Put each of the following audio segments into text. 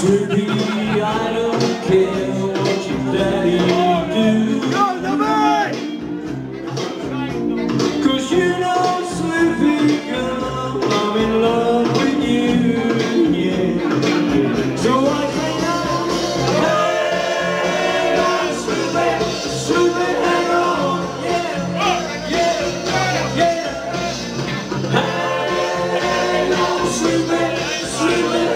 Sweetie, I don't care what your daddy do, 'cause you know, Sweetie girl, I'm in love with you, yeah. So I cannot hang on, Sweetie, Sweetie, hang on, yeah, yeah, yeah. Hang on, Sweetie, Sweetie, hang on.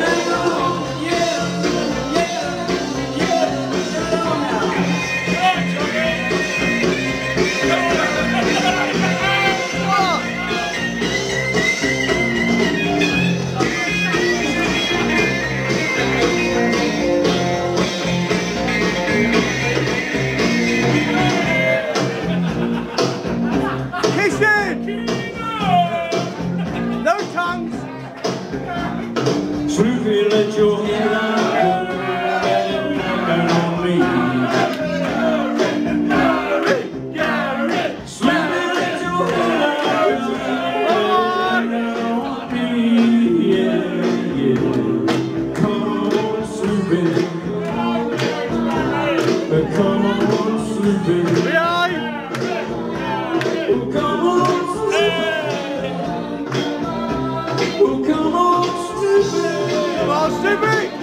Sweetie, let your hair down, and you're on me. Sweetie, let your hair down, and me, yeah, yeah. Come on, Sweetie, come on, Sweetie, oh, come on, Sweetie, oh, come on, Sweetie. Come on, Sweetie.